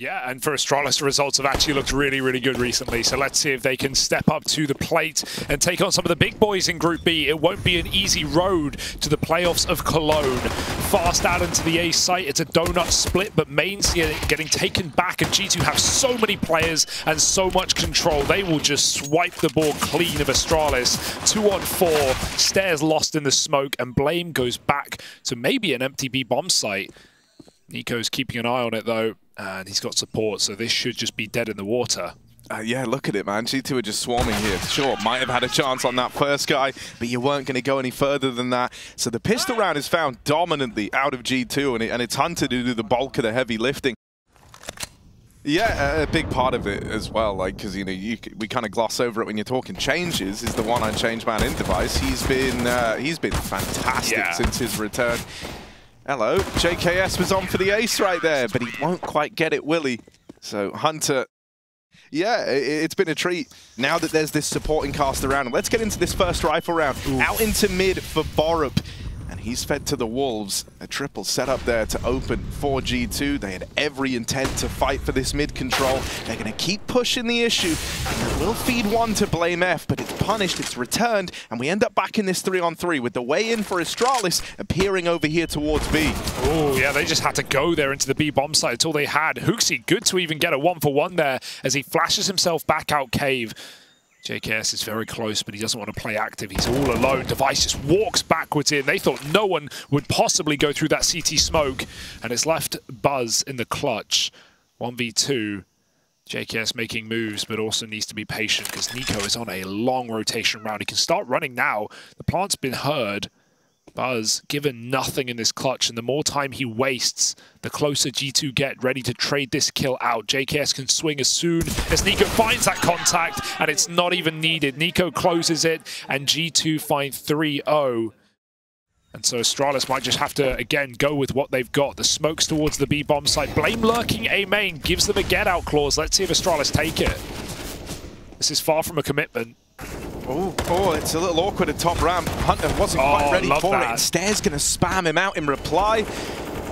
Yeah, and for Astralis, the results have actually looked really, really good recently. So let's see if they can step up to the plate and take on some of the big boys in Group B. It won't be an easy road to the playoffs of Cologne. Fast out into the A site, it's a donut split, but m0NESY getting taken back, and G2 have so many players and so much control. They will just swipe the ball clean of Astralis. 2 on 4, Staehr's lost in the smoke, and Blame goes back to maybe an empty B bomb site. NiKo's keeping an eye on it, though. And he's got support, so this should just be dead in the water. Yeah, look at it, man. G2 are just swarming here. Sure, might have had a chance on that first guy, but you weren't going to go any further than that. So the pistol round is found dominantly out of G2, and it's Hunter to do the bulk of the heavy lifting. Yeah, a big part of it as well, like, because, you know, we kind of gloss over it when you're talking changes, is the one-eyed change man in Device. He's been fantastic since his return. Hello, JKS was on for the ace right there, but he won't quite get it, will he? So Hunter, yeah, it's been a treat now that there's this supporting cast around. Let's get into this first rifle round. Ooh. Out into mid for Borup, and he's fed to the Wolves. A triple set up there to open for G2. They had every intent to fight for this mid control. They're going to keep pushing the issue. They will feed one to BlameF, but it's punished, it's returned, and we end up back in this 3-on-3 with the way in for Astralis appearing over here towards B. Oh, yeah, they just had to go there into the B bomb site. It's all they had. Hooksy, good to even get a 1-for-1 there as he flashes himself back out cave. JKS is very close, but he doesn't want to play active. He's all alone. Device just walks backwards in. They thought no one would possibly go through that CT smoke, and it's left Buzz in the clutch. 1v2. JKS making moves, but also needs to be patient because NiKo is on a long rotation round. He can start running now. The plant's been heard. Buzz given nothing in this clutch, and the more time he wastes, the closer G2 get ready to trade this kill out. JKS can swing as soon as NiKo finds that contact, and it's not even needed. NiKo closes it, and G2 find 3-0. And so Astralis might just have to, again, go with what they've got. The smoke's towards the B-bomb site. Blame lurking A main gives them a get-out clause. Let's see if Astralis take it. This is far from a commitment. Oh, it's a little awkward at top ramp. Hunter wasn't quite ready for it. Staehr's going to spam him out in reply.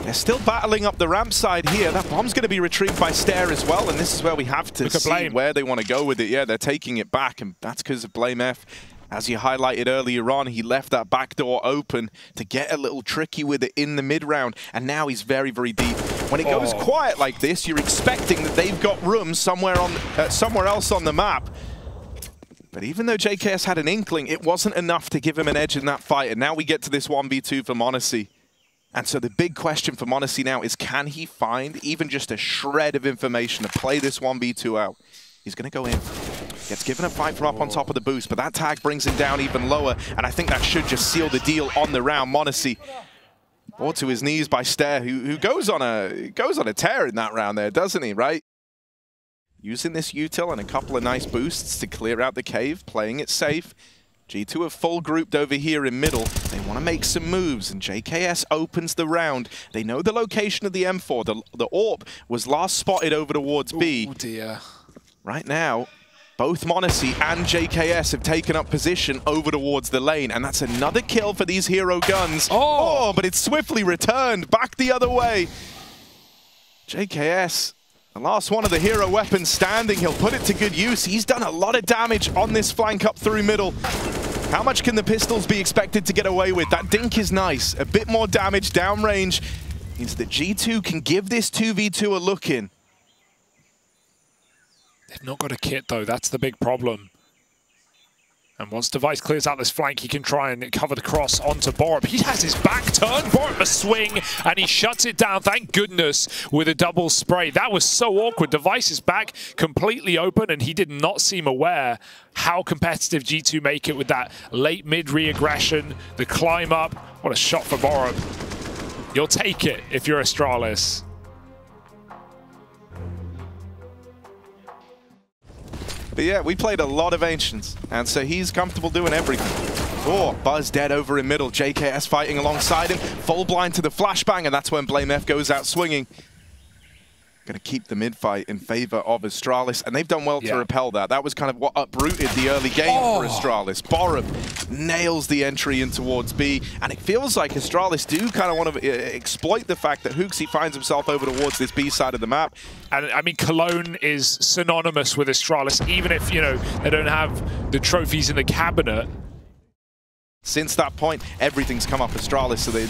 They're still battling up the ramp side here. That bomb's going to be retrieved by Staehr as well, and this is where we have to see where they want to go with it. Yeah, they're taking it back, and that's because of BlameF. As you highlighted earlier on, he left that back door open to get a little tricky with it in the mid-round, and now he's very, very deep. When it goes quiet like this, you're expecting that they've got room somewhere, somewhere else on the map. But even though JKS had an inkling, it wasn't enough to give him an edge in that fight. And now we get to this 1v2 for m0NESY. And so the big question for m0NESY now is, can he find even just a shred of information to play this 1v2 out? He's going to go in. Gets given a fight from up on top of the boost, but that tag brings him down even lower. And I think that should just seal the deal on the round. m0NESY brought to his knees by Staehr, who goes on a tear in that round there, doesn't he, right? Using this util and a couple of nice boosts to clear out the cave, playing it safe. G2 have full grouped over here in middle. They want to make some moves, and JKS opens the round. They know the location of the M4. The AWP was last spotted over towards B. Oh, dear. Right now, both m0NESY and JKS have taken up position over towards the lane, and that's another kill for these hero guns. Oh, but it's swiftly returned back the other way. JKS... the last one of the hero weapons standing, he'll put it to good use. He's done a lot of damage on this flank up through middle. How much can the pistols be expected to get away with? That dink is nice. A bit more damage downrange means that G2 can give this 2v2 a look in. They've not got a kit, though. That's the big problem. And once Device clears out this flank, he can try and cover the cross onto Borup. He has his back turned. Borup a swing, and he shuts it down, thank goodness, with a double spray. That was so awkward. Device is back completely open, and he did not seem aware how competitive G2 make it with that late mid re-aggression, the climb up. What a shot for Borup. You'll take it if you're Astralis. But yeah, we played a lot of Ancients, and so he's comfortable doing everything. Oh, Buzz dead over in middle. JKS fighting alongside him. Full blind to the flashbang, and that's when BlameF goes out swinging. Going to keep the mid-fight in favor of Astralis, and they've done well to repel that. That was kind of what uprooted the early game for Astralis. Borup nails the entry in towards B, and it feels like Astralis do kind of want to exploit the fact that Hooksy finds himself over towards this B side of the map. And I mean, Cologne is synonymous with Astralis, even if, you know, they don't have the trophies in the cabinet. Since that point, everything's come up Astralis, so they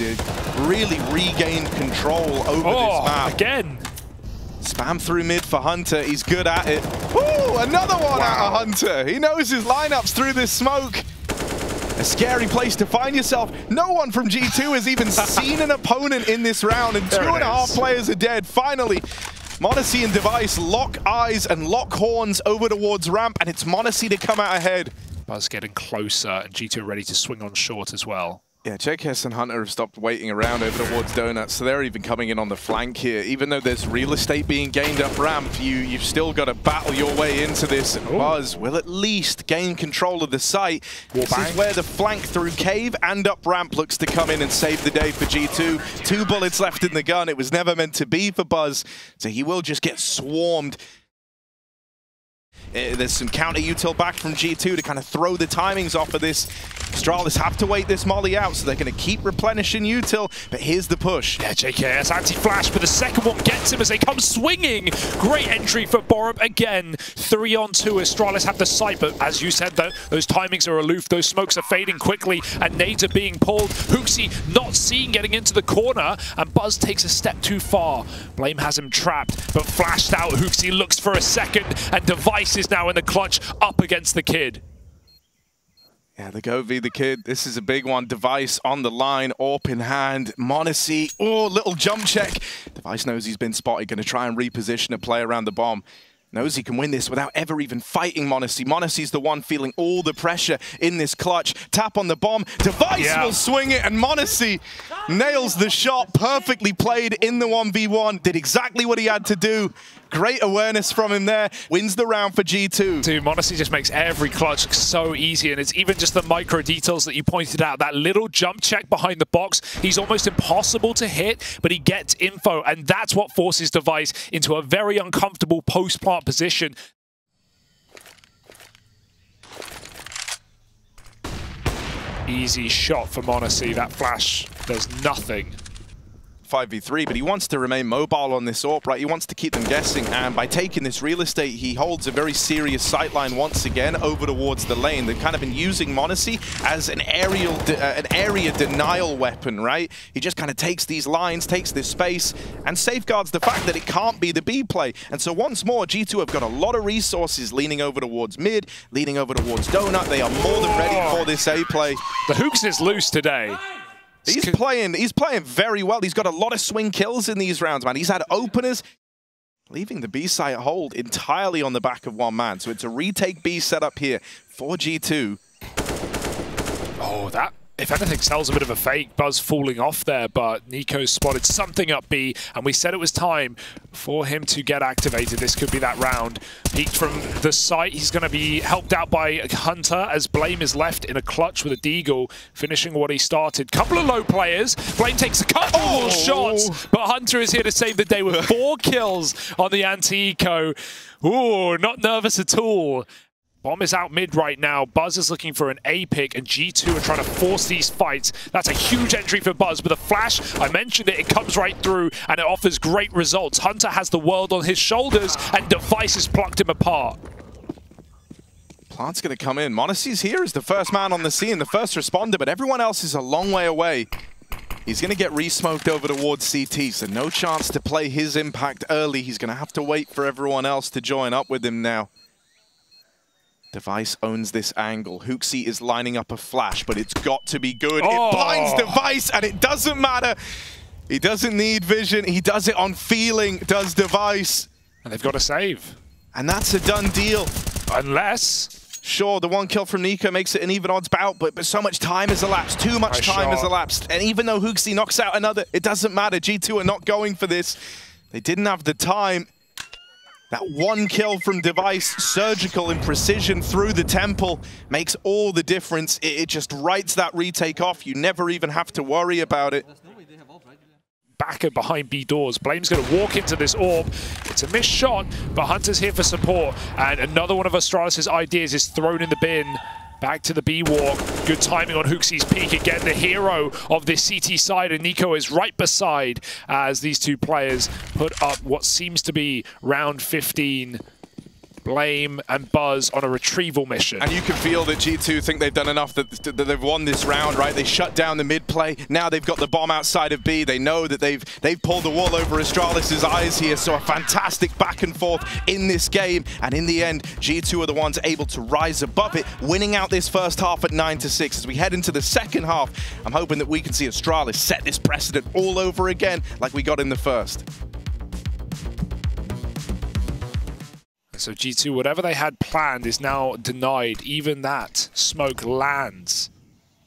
really regained control over this map. Again! Spam through mid for Hunter, he's good at it. Woo! Another one out of Hunter! He knows his lineups through this smoke. A scary place to find yourself. No one from G2 has even seen an opponent in this round, and there 2.5 players are dead. Finally, m0NESY and Device lock eyes and lock horns over towards ramp, and it's m0NESY to come out ahead. Buzz getting closer, and G2 ready to swing on short as well. Yeah, JKS and Hunter have stopped waiting around over towards Donuts, so they're even coming in on the flank here. Even though there's real estate being gained up ramp, you've still got to battle your way into this. Buzz will at least gain control of the site. This is where the flank through cave and up ramp looks to come in and save the day for G2. 2 bullets left in the gun. It was never meant to be for Buzz, so he will just get swarmed. There's some counter util back from G2 to kind of throw the timings off of this. Astralis have to wait this molly out, so they're going to keep replenishing util, but here's the push. Yeah, JKS anti-flash, but the second one gets him as they come swinging. Great entry for Borup again. 3 on 2, Astralis have the sight, but as you said, though, those timings are aloof, those smokes are fading quickly, and nades are being pulled. Hooksy not seen getting into the corner, and Buzz takes a step too far. Blame has him trapped, but flashed out. Hooksy looks for a second, and Device is now in the clutch, up against the Kid. Yeah, they go v the Kid. This is a big one. Device on the line, AWP in hand. m0NESY, little jump check. Device knows he's been spotted, going to try and reposition a play around the bomb. Knows he can win this without ever even fighting m0NESY. m0NESY's the one feeling all the pressure in this clutch. Tap on the bomb, Device will swing it, and m0NESY nails the shot. Perfectly played in the 1v1, did exactly what he had to do. Great awareness from him there. Wins the round for G2. Dude, m0NESY just makes every clutch so easy, and it's even just the micro details that you pointed out. That little jump check behind the box, he's almost impossible to hit, but he gets info, and that's what forces Device into a very uncomfortable post-plant position. Easy shot for m0NESY. That flash does nothing. 5v3, but he wants to remain mobile on this AWP, right? He wants to keep them guessing, and by taking this real estate, he holds a very serious sightline once again over towards the lane. They've kind of been using m0NESY as an area denial weapon, right? He just kind of takes these lines, takes this space, and safeguards the fact that it can't be the B play. And so once more, G2 have got a lot of resources leaning over towards mid, leaning over towards Donut. They are more than ready for this A play. The Hooks is loose today. He's playing very well. He's got a lot of swing kills in these rounds, man. He's had openers, leaving the B site hold entirely on the back of one man. So it's a retake B setup here for G2. Oh, that, if anything, sells a bit of a fake. Buzz falling off there, but NiKo spotted something up B, and we said it was time for him to get activated. This could be that round. Peeked from the site. He's going to be helped out by Hunter as Blame is left in a clutch with a deagle, finishing what he started. Couple of low players. Blame takes a couple more shots, but Hunter is here to save the day with 4 kills on the anti-eco. Ooh, not nervous at all. Bomb is out mid right now. Buzz is looking for an A pick, and G2 are trying to force these fights. That's a huge entry for Buzz, but the flash, I mentioned it, it comes right through, and it offers great results. Hunter has the world on his shoulders, and Device has plucked him apart. Plant's going to come in. m0NESY's here as the first man on the scene, the first responder, but everyone else is a long way away. He's going to get re-smoked over towards CT, so no chance to play his impact early. He's going to have to wait for everyone else to join up with him now. Device owns this angle. Hooksy is lining up a flash, but it's got to be good. It blinds Device, and it doesn't matter. He doesn't need vision. He does it on feeling, does Device. And they've got a save. And that's a done deal. Unless... Sure, the 1 kill from NiKo makes it an even odds bout, but so much time has elapsed. Too much time has elapsed. And even though Hooksy knocks out another, it doesn't matter. G2 are not going for this. They didn't have the time. That 1 kill from Device, surgical in precision through the temple, makes all the difference. It just writes that retake off. You never even have to worry about it. backer behind B doors. Blame's going to walk into this orb. It's a missed shot, but Hunter's here for support. And another one of Astralis' ideas is thrown in the bin. Back to the B walk. Good timing on Hooksy's peak. Again, the hero of this CT side, and NiKo is right beside as these two players put up what seems to be round 15. Blame and Buzz on a retrieval mission. And you can feel that G2 think they've done enough, that they've won this round, right? They shut down the mid play. Now they've got the bomb outside of B. They know that they've pulled the wool over Astralis' eyes here. So a fantastic back and forth in this game. And in the end, G2 are the ones able to rise above it, winning out this first half at 9-6. As we head into the second half, I'm hoping that we can see Astralis set this precedent all over again like we got in the first. So G2, whatever they had planned is now denied. Even that smoke lands.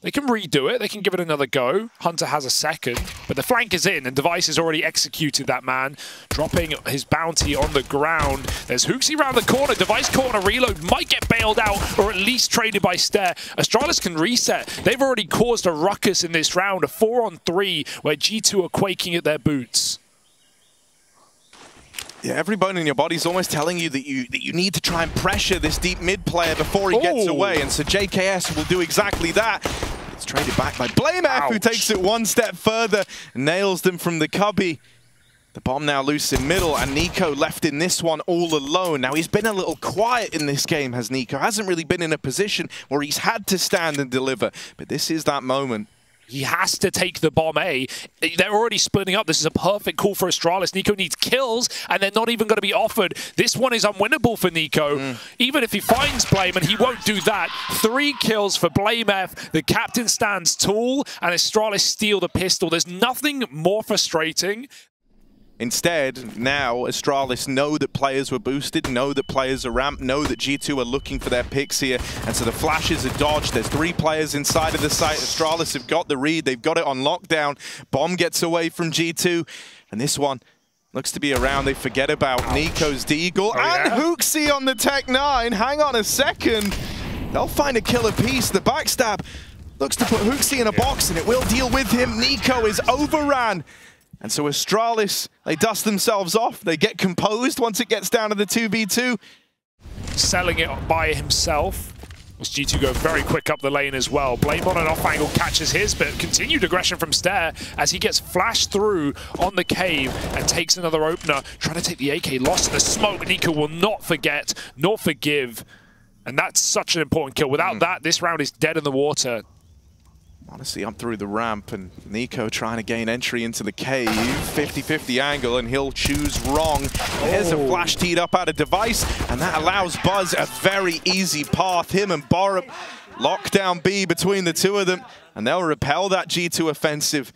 They can redo it. They can give it another go. Hunter has a second, but the flank is in, and Device has already executed that man, dropping his bounty on the ground. There's Hooksy around the corner. Device caught on a reload. Might get bailed out, or at least traded by Staehr. Astralis can reset. They've already caused a ruckus in this round, a 4-on-3, where G2 are quaking at their boots. Yeah, every bone in your body is almost telling you that you need to try and pressure this deep mid player before he gets away, and so JKS will do exactly that. It's traded back by BlameF, who takes it one step further, nails them from the cubby. The bomb now loose in middle, and NiKo left in this one all alone. Now, he's been a little quiet in this game, has NiKo. Hasn't really been in a position where he's had to stand and deliver, but this is that moment. He has to take the bomb A. They're already splitting up. This is a perfect call for Astralis. NiKo needs kills, and they're not even going to be offered. This one is unwinnable for NiKo, even if he finds Blame, and he won't do that. 3 kills for BlameF. The captain stands tall, and Astralis steal the pistol. There's nothing more frustrating. Instead, now, Astralis know that players were boosted, know that players are ramped, know that G2 are looking for their picks here, and so the flashes are dodged. There's 3 players inside of the site. Astralis have got the read. They've got it on lockdown. Bomb gets away from G2, and this one looks to be around. They forget about NiKo's Deagle and Hooksy on the Tech 9. Hang on a second. They'll find a kill apiece. The backstab looks to put Hooksy in a box, and it will deal with him. NiKo is overran. And so Astralis, they dust themselves off. They get composed once it gets down to the 2v2. Selling it by himself. G2 go very quick up the lane as well. Blame on an off angle catches his, but continued aggression from Staehr as he gets flashed through on the cave and takes another opener. Trying to take the AK, lost in the smoke. NiKo will not forget, nor forgive. And that's such an important kill. Without that, this round is dead in the water. Honestly, I'm through the ramp, and NiKo trying to gain entry into the cave. 50-50 angle, and he'll choose wrong. There's a flash teed up out of Device, and that allows Buzz a very easy path. Him and Borup lock down B between the two of them, and they'll repel that G2 offensive.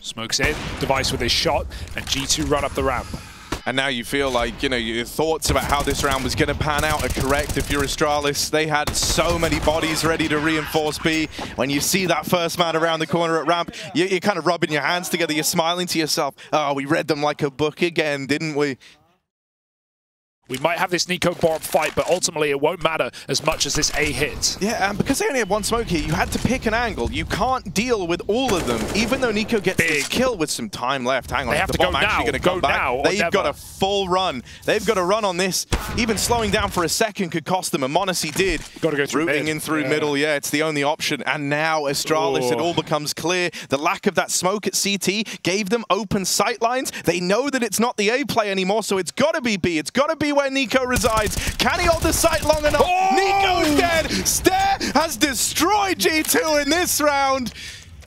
Smokes in, Device with his shot, and G2 run up the ramp. And now you feel like, you know, your thoughts about how this round was going to pan out are correct if you're Astralis. They had so many bodies ready to reinforce B. When you see that first man around the corner at ramp, you're kind of rubbing your hands together. You're smiling to yourself. Oh, we read them like a book again, didn't we? We might have this NiKo Borup fight, but ultimately it won't matter as much as this A hit. Yeah, and because they only had one smoke here, you had to pick an angle. You can't deal with all of them, even though NiKo gets this kill with some time left. Hang on, they have to go now. They've got a full run. They've got a run on this. Even slowing down for a second could cost them, and m0NESY did. Got to go through rooting in through middle, yeah, it's the only option. And now Astralis, it all becomes clear. The lack of that smoke at CT gave them open sight lines. They know that it's not the A play anymore, so it's got to be B. It's got to be where NiKo resides. Can he hold the site long enough? NiKo's dead! Staehr has destroyed G2 in this round.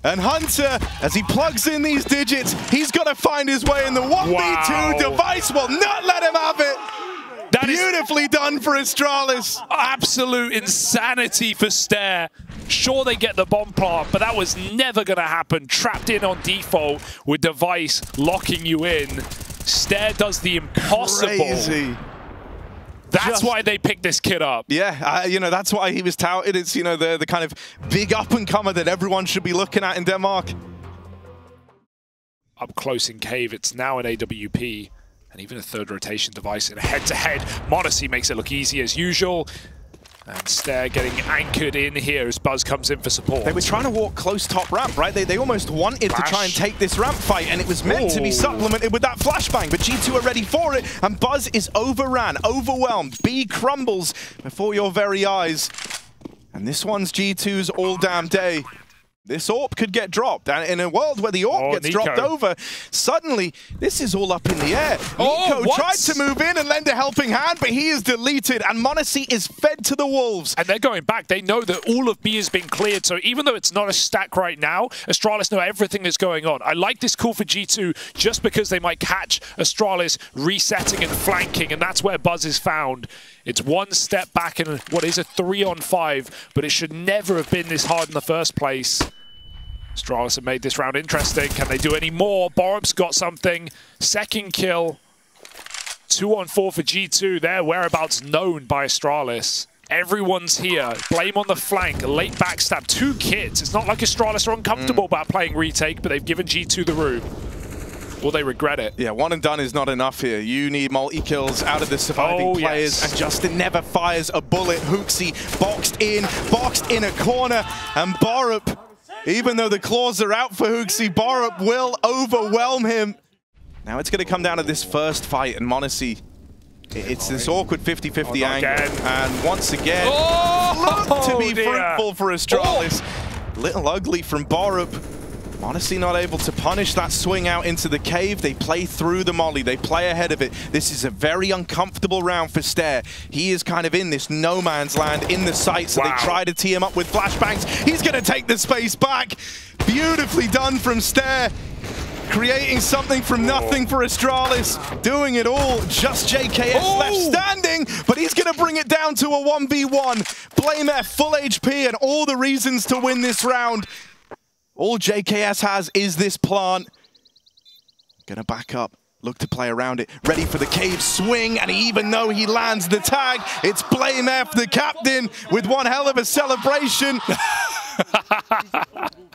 And Hunter, as he plugs in these digits, he's got to find his way in the 1v2. Device will not let him have it. That Beautifully done for Astralis. Absolute insanity for Staehr. Sure, they get the bomb plant, but that was never going to happen. Trapped in on default with Device locking you in. Staehr does the impossible. Crazy. That's why they picked this kid up. Yeah, you know, that's why he was touted. It's, you know, the kind of big up-and-comer that everyone should be looking at in Denmark. Up close in cave, it's now an AWP, and even a third rotation Device in a head-to-head. m0NESY makes it look easy as usual. And Staehr getting anchored in here as Buzz comes in for support. They were trying to walk close top ramp, right? They almost wanted to try and take this ramp fight, and it was meant to be supplemented with that flashbang, but G2 are ready for it, and Buzz is overran, overwhelmed. B crumbles before your very eyes. And this one's G2's all-damn day. This AWP could get dropped, and in a world where the AWP gets dropped over, suddenly this is all up in the air. NiKo tried to move in and lend a helping hand, but he is deleted, and m0NESY is fed to the wolves. And they're going back. They know that all of B has been cleared, so even though it's not a stack right now, Astralis know everything that's going on. I like this call for G2 just because they might catch Astralis resetting and flanking, and that's where Buzz is found. It's one step back in what is a 3-on-5, but it should never have been this hard in the first place. Astralis have made this round interesting. Can they do any more? Borup's got something. Second kill. 2-on-4 for G2. Their whereabouts known by Astralis. Everyone's here. Blame on the flank. Late backstab. Two kits. It's not like Astralis are uncomfortable about playing retake, but they've given G2 the room. Will they regret it? Yeah, one and done is not enough here. You need multi-kills out of the surviving players. And Justin never fires a bullet. Hooksy boxed in a corner. And Borup, even though the claws are out for Hooksy, Borup will overwhelm him. Now it's going to come down to this first fight. And m0NESY, it's this awkward 50-50 angle. And once again, looked to be fruitful for Astralis. Little ugly from Borup. m0NESY not able to punish that swing out into the cave. They play through the molly. They play ahead of it. This is a very uncomfortable round for Staehr. He is kind of in this no man's land in the sight, so they try to tee him up with flashbangs. He's going to take the space back. Beautifully done from Staehr. Creating something from nothing for Astralis. Doing it all. Just JKS left standing, but he's going to bring it down to a 1v1. BlameF full HP and all the reasons to win this round. All JKS has is this plant. Gonna back up, look to play around it. Ready for the cave swing, and even though he lands the tag, it's BlameF, the captain, with one hell of a celebration.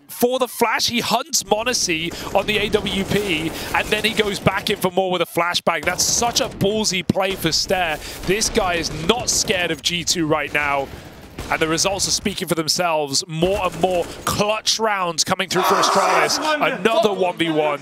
For the flash, he hunts m0NESY on the AWP, and then he goes back in for more with a flashbang. That's such a ballsy play for Staehr. This guy is not scared of G2 right now. And the results are speaking for themselves. More and more clutch rounds coming through for Astralis. Another 1v1.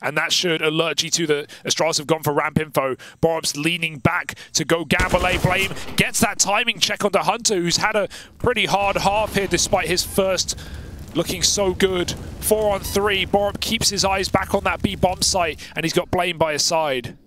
And that should alert G2 that Astralis have gone for ramp info. Borup's leaning back to go gamble A. Blame gets that timing check onto Hunter, who's had a pretty hard half here despite his first looking so good. 4-on-3. Borup keeps his eyes back on that B bomb site, and he's got Blame by his side.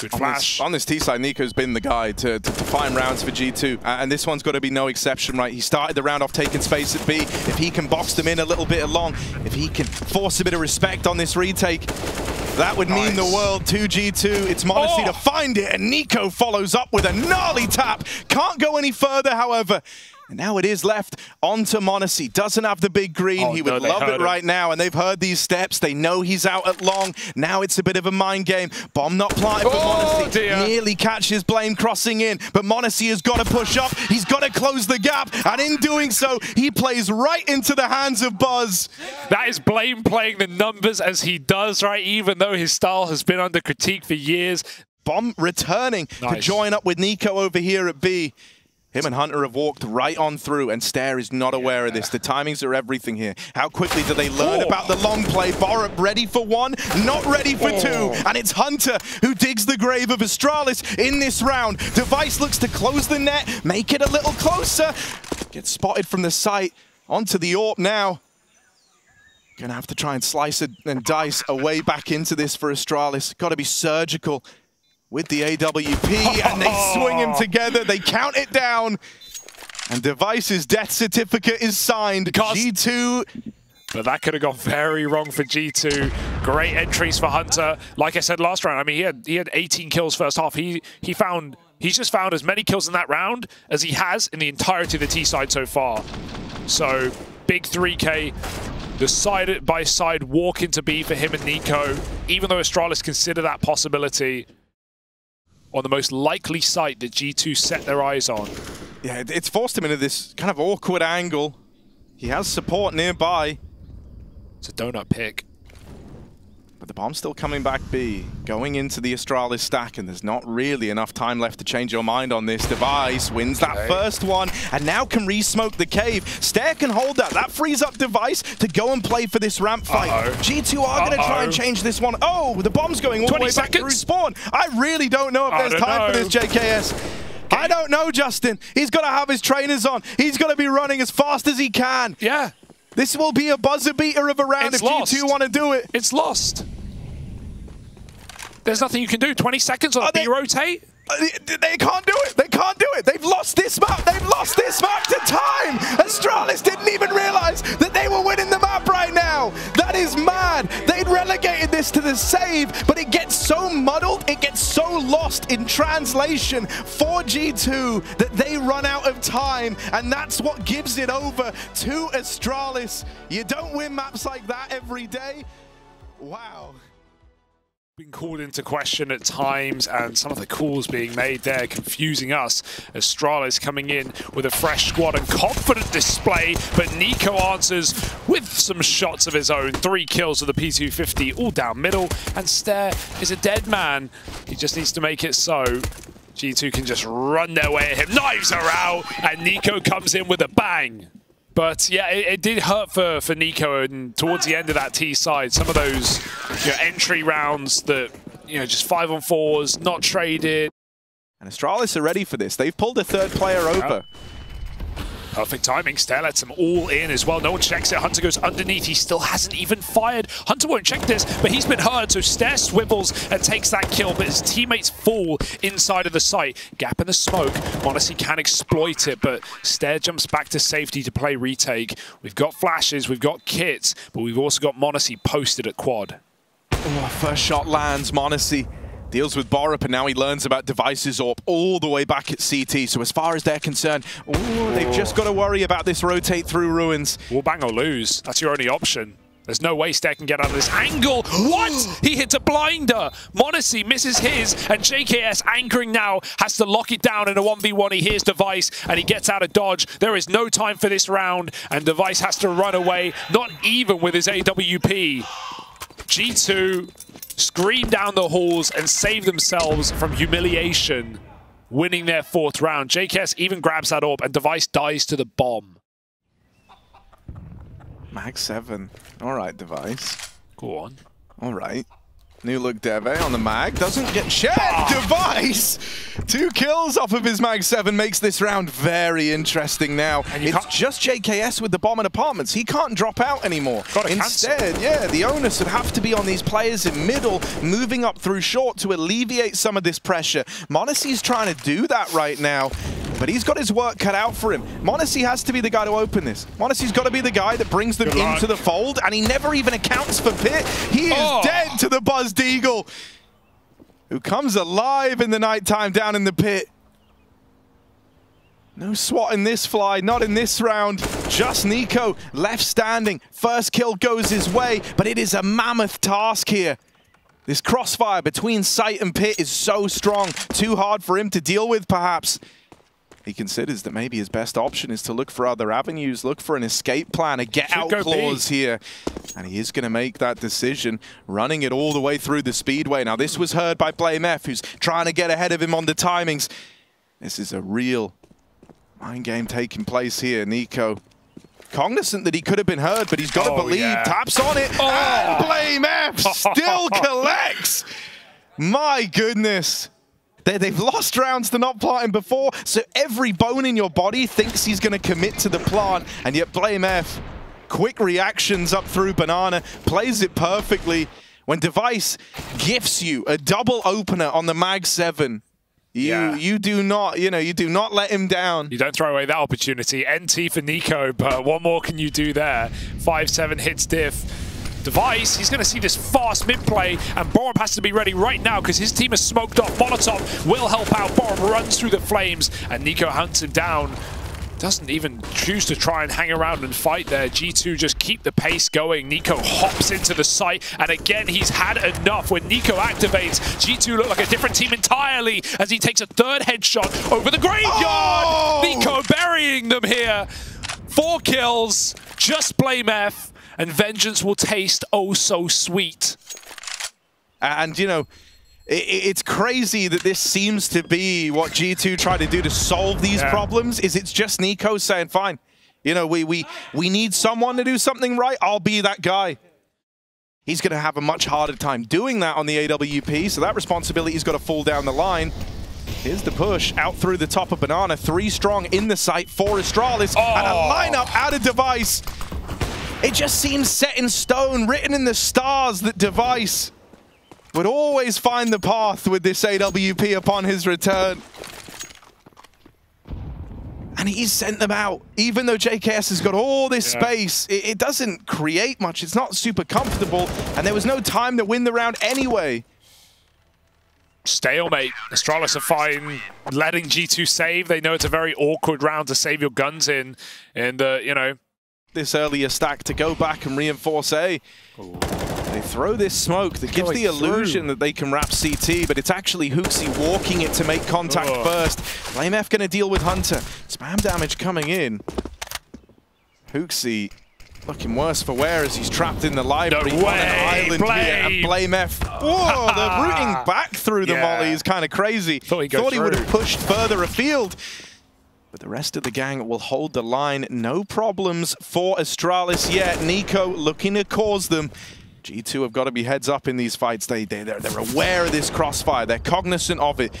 Good flash. On this T-side, NiKo's been the guy to find rounds for G2, and this one's got to be no exception, right? He started the round off taking space at B. If he can box them in a little bit along, if he can force a bit of respect on this retake, that would mean the world to G2. It's m0NESY to find it, and NiKo follows up with a gnarly tap. Can't go any further, however. And now it is left onto m0NESY. Doesn't have the big green. He would love it right now. And they've heard these steps. They know he's out at long. Now it's a bit of a mind game. Bomb not planted for m0NESY. Nearly catches Blame crossing in. But m0NESY has got to push up. He's got to close the gap. And in doing so, he plays right into the hands of Buzz. That is Blame playing the numbers as he does, right? Even though his style has been under critique for years. Bomb returning to join up with NiKo over here at B. Him and Hunter have walked right on through, and Staehr is not aware of this. The timings are everything here. How quickly do they learn about the long play? Borup ready for one, not ready for two. And it's Hunter who digs the grave of Astralis in this round. Device looks to close the net, make it a little closer. Gets spotted from the site, onto the AWP now. Gonna have to try and slice and dice a way back into this for Astralis. Gotta be surgical with the AWP, and they swing him together, they count it down, and Device's death certificate is signed. G2. But that could have gone very wrong for G2. Great entries for Hunter. Like I said last round, I mean, he had 18 kills first half. He's just found as many kills in that round as he has in the entirety of the T side so far. So, big 3K. The side-by-side walk into B for him and NiKo, even though Astralis consider that possibility, on the most likely site that G2 set their eyes on. Yeah, it's forced him into this kind of awkward angle. He has support nearby. It's a donut pick. But the bomb's still coming back B, going into the Astralis stack, and there's not really enough time left to change your mind on this. Device wins that first one, and now can re-smoke the cave. Staehr can hold that. That frees up Device to go and play for this ramp fight. G2 are going to try and change this one. Oh, the bomb's going all the way back through spawn. I really don't know if there's time for this, JKS. I don't know, Justin. He's got to have his trainers on. He's got to be running as fast as he can. Yeah. This will be a buzzer beater of a round if G2 want to do it. It's lost. There's nothing you can do. 20 seconds on B-rotate? They can't do it. They can't do it. They've lost this map. They've lost this map to time. Astralis didn't even realize that they were winning the map right now. That is mad. They'd relegated this to the save, but it gets so muddled, it gets so lost in translation for G2 that they run out of time, and that's what gives it over to Astralis. You don't win maps like that every day. Wow. Been called into question at times, and some of the calls being made there confusing us. Astralis coming in with a fresh squad and confident display, but NiKo answers with some shots of his own. 3 kills of the P250 all down middle, and Staehr is a dead man. He just needs to make it so. G2 can just run their way at him. Knives are out, and NiKo comes in with a bang. But yeah, it did hurt for NiKo, and towards the end of that T side, some of those entry rounds that just 5-on-4s, not traded. And Astralis are ready for this. They've pulled a third player over. Perfect timing. Staehr lets them all in as well. No one checks it. Hunter goes underneath. He still hasn't even fired. Hunter won't check this, but he's been hurt. So Staehr swivels and takes that kill, but his teammates fall inside of the site. Gap in the smoke. m0NESY can exploit it, but Staehr jumps back to safety to play retake. We've got flashes, we've got kits, but we've also got m0NESY posted at quad. Oh, first shot lands. m0NESY deals with Borup, and now he learns about Device's AWP all the way back at CT. So as far as they're concerned, they've just got to worry about this rotate through ruins. Well, bang or lose. That's your only option. There's no way Staehr can get out of this angle. What? He hits a blinder. m0NESY misses his, and JKS, anchoring now, has to lock it down in a 1v1. He hears Device, and he gets out of dodge. There is no time for this round, and Device has to run away, not even with his AWP. G2 scream down the halls and save themselves from humiliation, winning their 4th round. JKS even grabs that AWP, and Device dies to the bomb. Mag 7. All right, Device. Go on. All right. New look Deve on the mag. Doesn't get shared. Device! 2 kills off of his mag 7 makes this round very interesting now. It's just JKS with the bomb in apartments. He can't drop out anymore. Instead, the onus would have to be on these players in middle, moving up through short to alleviate some of this pressure. m0NESY's trying to do that right now, but he's got his work cut out for him. m0NESY has to be the guy to open this. m0NESY's got to be the guy that brings them into the fold, and he never even accounts for Pit. He is dead to the Buzz Deagle, who comes alive in the nighttime down in the pit. No SWAT in this fly, not in this round. Just NiKo left standing. First kill goes his way, but it is a mammoth task here. This crossfire between site and pit is so strong, too hard for him to deal with, perhaps. He considers that maybe his best option is to look for other avenues, look for an escape plan, a get-out clause here. And he is going to make that decision, running it all the way through the speedway. Now, this was heard by BlameF, who's trying to get ahead of him on the timings. This is a real mind game taking place here, NiKo. Cognizant that he could have been heard, but he's got to believe. Taps on it, and BlameF still collects! My goodness! They've lost rounds to not planting before, so every bone in your body thinks he's going to commit to the plant, and yet BlameF, quick reactions up through Banana, plays it perfectly. When Device gifts you a double opener on the Mag 7, you do not let him down. You don't throw away that opportunity. NT for NiKo, but what more can you do there? 5-7 hits diff. Device, he's going to see this fast mid-play, and Borup has to be ready right now because his team has smoked off. Molotov will help out. Borup runs through the flames, and NiKo hunts him down. Doesn't even choose to try and hang around and fight there. G2 just keep the pace going. NiKo hops into the site, and again, he's had enough. When NiKo activates, G2 look like a different team entirely as he takes a 3rd headshot over the graveyard! NiKo burying them here! 4 kills, just BlameF. And vengeance will taste oh so sweet. And, you know, it's crazy that this seems to be what G2 try to do to solve these problems, is it's just NiKo saying, fine, you know, we need someone to do something right, I'll be that guy. He's going to have a much harder time doing that on the AWP, so that responsibility's got to fall down the line. Here's the push, out through the top of Banana, 3 strong in the site for Astralis, and a lineup out of Device. It just seems set in stone, written in the stars, that Device would always find the path with this AWP upon his return. And he's sent them out. Even though JKS has got all this space, it doesn't create much. It's not super comfortable, and there was no time to win the round anyway. Stalemate. Astralis are fine letting G2 save. They know it's a very awkward round to save your guns in. And, you know, this earlier stack to go back and reinforce A. Ooh. They throw this smoke that gives the illusion that they can wrap CT, but it's actually Hooksy walking it to make contact first. BlameF going to deal with Hunter. Spam damage coming in. Hooksy looking worse for wear as he's trapped in the library on an island here. And BlameF, whoa, they're rooting back through the volley is kind of crazy. Thought he would have pushed further afield. But the rest of the gang will hold the line. No problems for Astralis yet. NiKo looking to cause them. G2 have got to be heads up in these fights. They're aware of this crossfire. They're cognizant of it.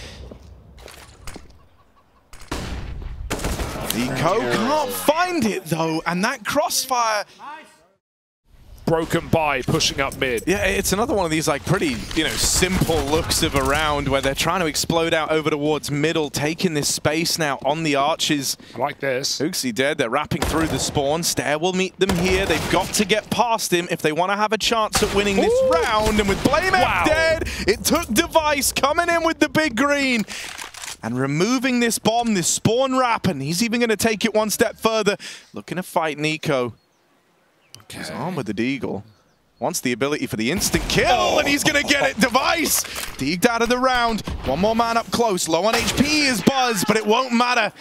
NiKo can't find it, though, and that crossfire... Broken by, pushing up mid. Yeah, it's another one of these, like, pretty, you know, simple looks of a round where they're trying to explode out over towards middle, taking this space now on the arches. Like this. Hooksy dead, they're wrapping through the spawn. Staehr will meet them here. They've got to get past him if they want to have a chance at winning this round. And with BlameF dead, it took Device coming in with the big green and removing this bomb, this spawn wrap, and he's even going to take it one step further. Looking to fight NiKo. He's on with the Deagle. Wants the ability for the instant kill, and he's going to get it. Device deeked out of the round. One more man up close. Low on HP is Buzz, but it won't matter.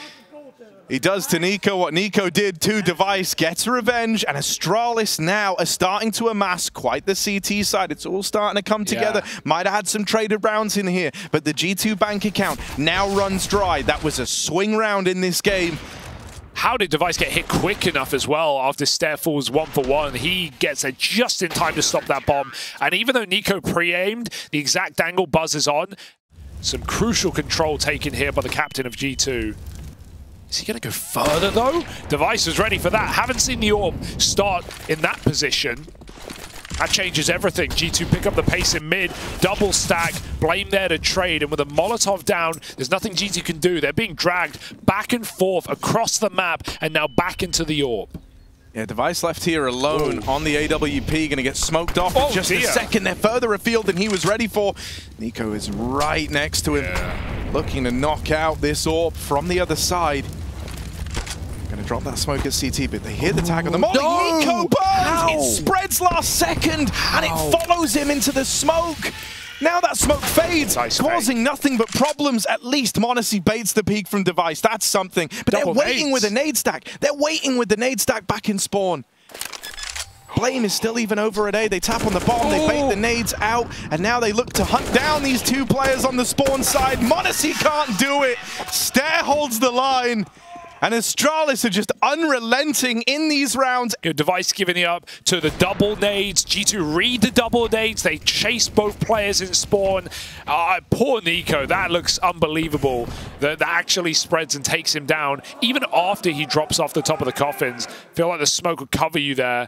He does to NiKo what NiKo did to Device, gets revenge, and Astralis now are starting to amass quite the CT side. It's all starting to come together. Might have had some traded rounds in here, but the G2 bank account now runs dry. That was a swing round in this game. How did Device get hit quick enough as well after Staehr falls 1-for-1? He gets there just in time to stop that bomb. And even though NiKo pre-aimed, the exact angle Buzz is on, some crucial control taken here by the captain of G2. Is he going to go further, though? Device was ready for that. Haven't seen the orb start in that position. That changes everything. G2 pick up the pace in mid, double stack, Blame there to trade, and with a Molotov down, there's nothing G2 can do. They're being dragged back and forth across the map, and now back into the orb. Yeah, Device left here alone on the AWP, going to get smoked off in just a second. They're further afield than he was ready for. NiKo is right next to him, looking to knock out this orb from the other side. Going to drop that smoke at CT, but they hear the tag on the molly. NiKo burns! It spreads last second, and it follows him into the smoke. Now that smoke fades, causing nothing but problems. At least m0NESY baits the peak from Device. That's something. But they're waiting with a nade stack. They're waiting with the nade stack back in spawn. Blame is still even over at A. They tap on the bomb, they bait the nades out, and now they look to hunt down these two players on the spawn side. m0NESY can't do it. Staehr holds the line. And Astralis are just unrelenting in these rounds. Device giving it up to the double nades. G2 read the double nades. They chase both players in spawn. Poor NiKo. That looks unbelievable. That actually spreads and takes him down, even after he drops off the top of the coffins. Feel like the smoke would cover you there.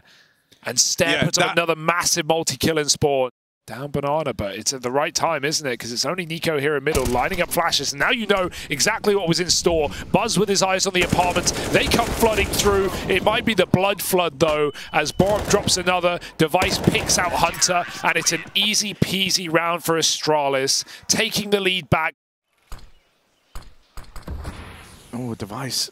And Staehr puts up another massive multi-kill in spawn. Down Banana, but it's at the right time, isn't it? Because it's only NiKo here in middle, lining up flashes. And now you know exactly what was in store. Buzz with his eyes on the apartments. They come flooding through. It might be the blood flood, though, as Borup drops another. Device picks out Hunter, and it's an easy-peasy round for Astralis, taking the lead back. Oh, Device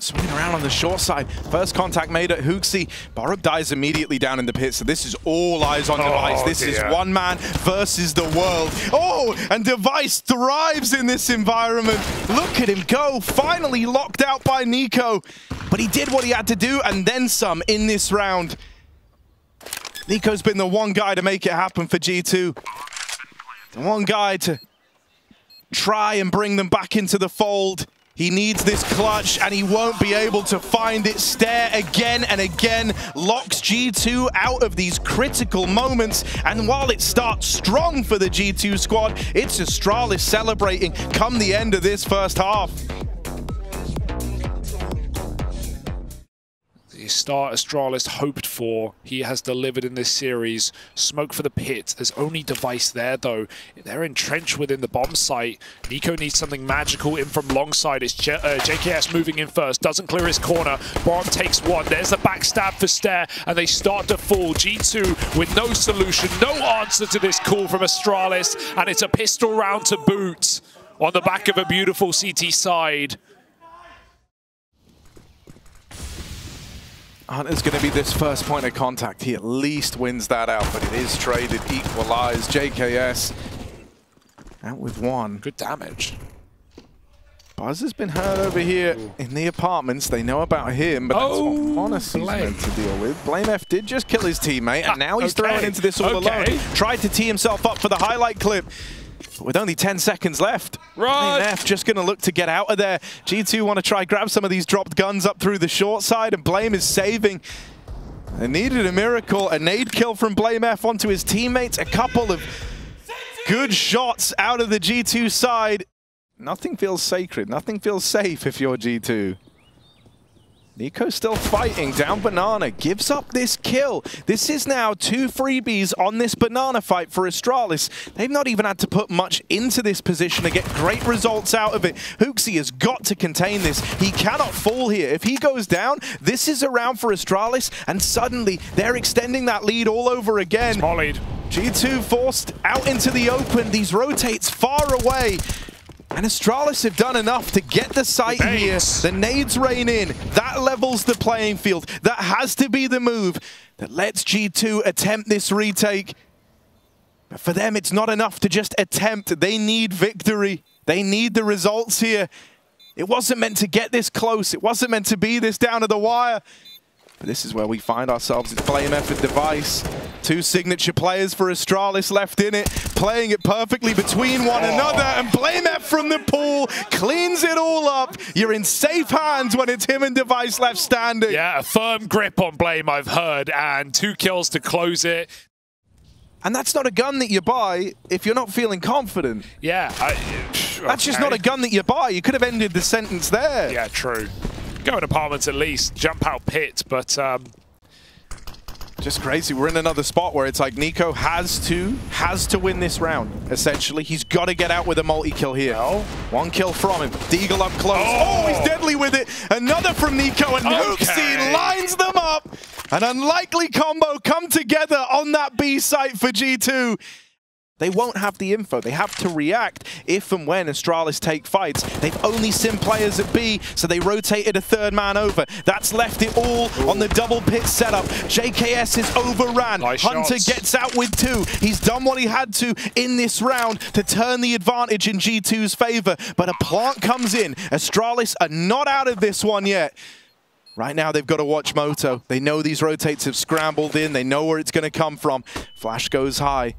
swinging around on the short side. First contact made at Hooksy. Borup dies immediately down in the pit, so this is all eyes on Device. This is one man versus the world. Oh, and Device thrives in this environment. Look at him go, finally locked out by NiKo. But he did what he had to do, and then some in this round. NiKo's been the one guy to make it happen for G2. And one guy to try and bring them back into the fold. He needs this clutch, and he won't be able to find it. Staehr again and again locks G2 out of these critical moments, and while it starts strong for the G2 squad, it's Astralis celebrating come the end of this first half. The start Astralis hoped for, he has delivered in this series. Smoke for the pit. There's only Device there, though. They're entrenched within the bomb site. NiKo needs something magical in from long side. It's JKS moving in first. Doesn't clear his corner. Borup takes one. There's the backstab for Staehr, and they start to fall. G2 with no solution, no answer to this call from Astralis, and it's a pistol round to boot on the back of a beautiful CT side. Hunter's going to be this first point of contact. He at least wins that out, but it is traded, equalized. JKS out with one. Good damage. Buzz has been hurt over here in the apartments. They know about him, but that's what Monesy's meant to deal with. BlameF did just kill his teammate, and now he's thrown into this all alone. Tried to tee himself up for the highlight clip. With only 10 seconds left, BlameF just going to look to get out of there. G2 want to try grab some of these dropped guns up through the short side, and Blame is saving. They needed a miracle, a nade kill from BlameF onto his teammates, a couple of good shots out of the G2 side. Nothing feels sacred, nothing feels safe if you're G2. NiKo still fighting, down Banana, gives up this kill. This is now two freebies on this Banana fight for Astralis. They've not even had to put much into this position to get great results out of it. Hooksy has got to contain this. He cannot fall here. If he goes down, this is a round for Astralis, and suddenly they're extending that lead all over again. G2 forced out into the open. These rotates far away. And Astralis have done enough to get the sight here. The nades rain in. That levels the playing field. That has to be the move that lets G2 attempt this retake. But for them, it's not enough to just attempt. They need victory. They need the results here. It wasn't meant to get this close. It wasn't meant to be this down to the wire. But this is where we find ourselves in BlameF and Device. Two signature players for Astralis left in it, playing it perfectly between one another, and BlameF from the pool cleans it all up. You're in safe hands when it's him and Device left standing. Yeah, a firm grip on Blame, I've heard, and two kills to close it. And that's not a gun that you buy if you're not feeling confident. Yeah. That's just not a gun that you buy. You could have ended the sentence there. Yeah, true. Go in apartments at least, jump out pit, but just crazy. We're in another spot where it's like NiKo has to win this round, essentially. He's got to get out with a multi-kill here. One kill from him. Deagle up close. Oh, he's deadly with it. Another from NiKo, and Hooksy lines them up. An unlikely combo come together on that B site for G2. They won't have the info. They have to react if and when Astralis take fights. They've only sim players at B, so they rotated a third man over. That's left it all on the double pit setup. JKS is overran. Nice Hunter shots. Gets out with two. He's done what he had to in this round to turn the advantage in G2's favor. But a plant comes in. Astralis are not out of this one yet. Right now, they've got to watch Moto. They know these rotates have scrambled in. They know where it's going to come from. Flash goes high.